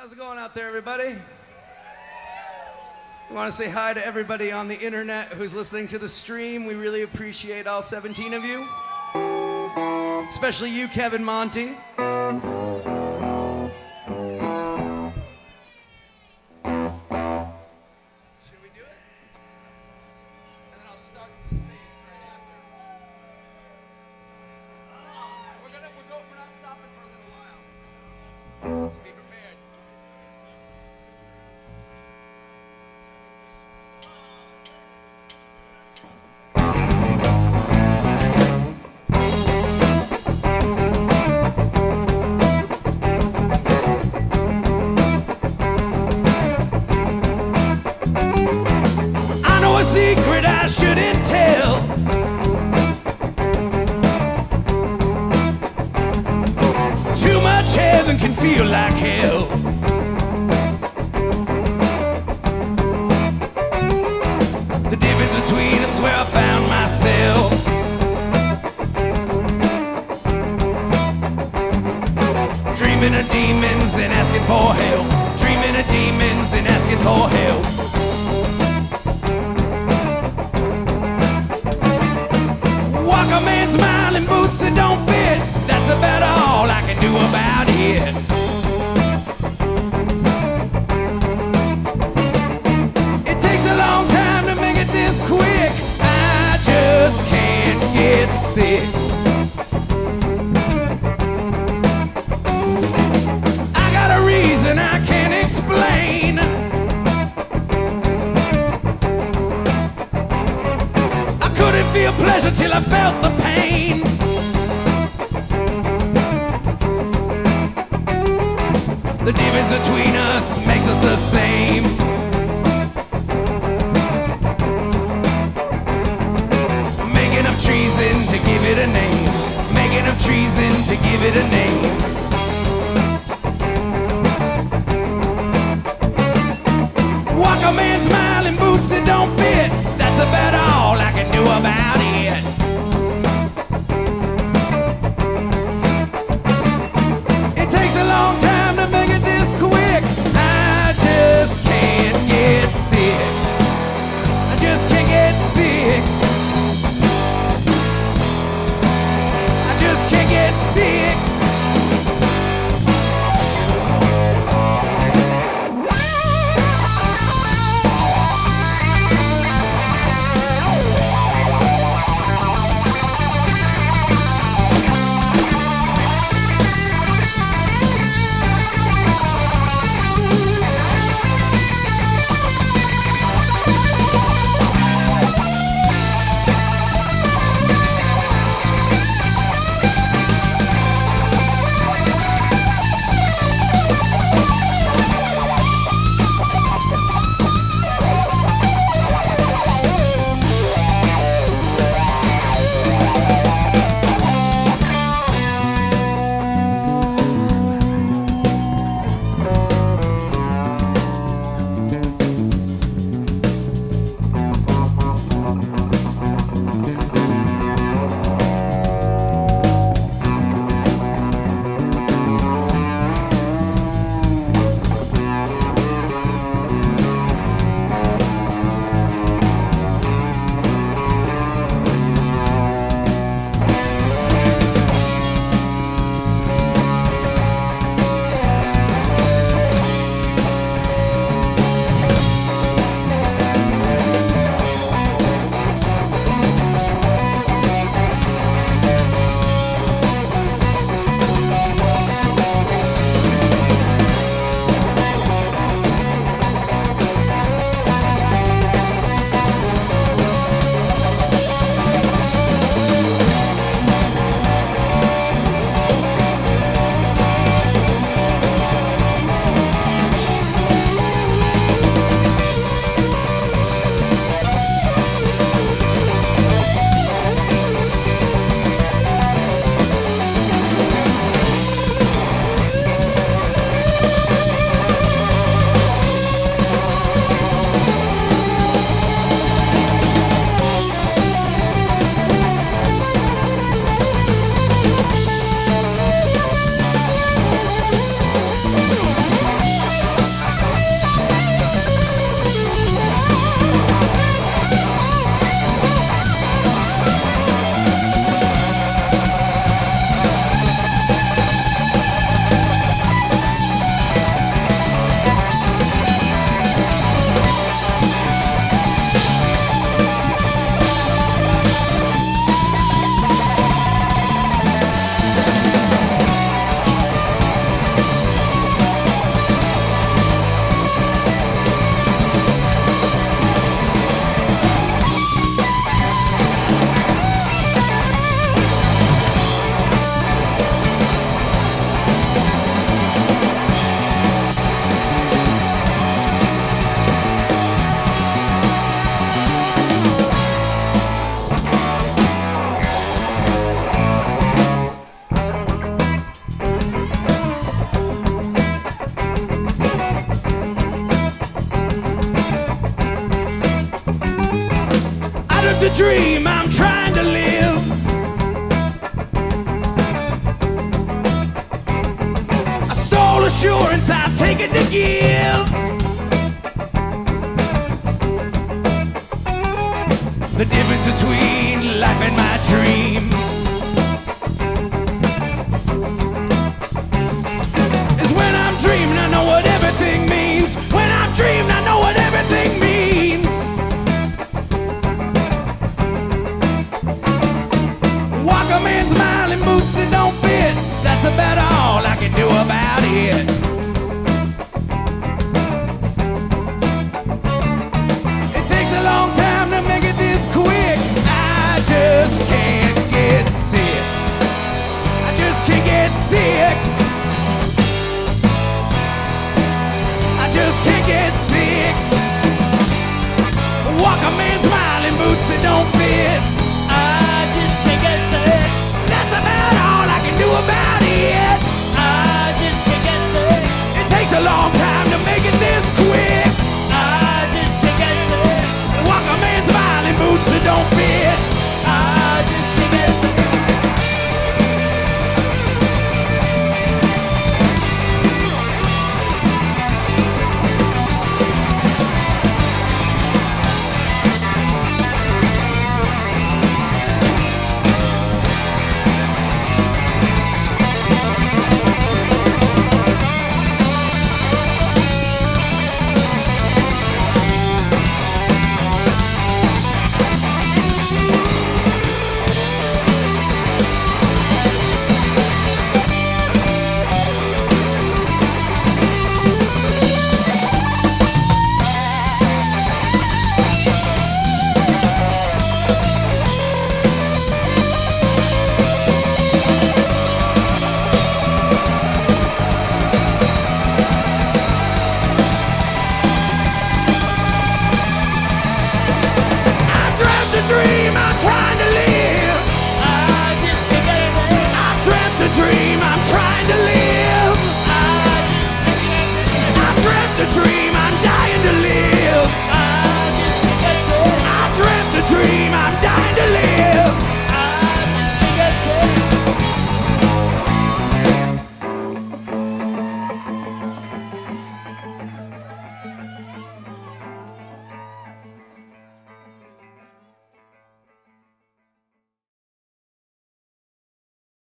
How's it going out there, everybody? We want to say hi to everybody on the internet who's listening to the stream. We really appreciate all 17 of you, especially you, Kevin Monty. I just can't get sick. the dream I'm trying to live. I stole assurance, I've taken to give. The difference between life and my dream is when I'm dreaming I know what everything means. When I'm dreaming I know what everything means. About all I can do about it. It takes a long time to make it this quick. I just can't get sick. I just can't get sick. I just can't get sick. Walk a man's mile in boots that don't fit. I just can't get sick. That's about all I can do about it. I just can't get sick. It takes a long time to make it this quick. I just can't get sick. Walk a man's mile in boots that don't fit. I just can't get sick. Dream I'm trying to live. I just can't get it. I dreamt a dream I'm trying to live.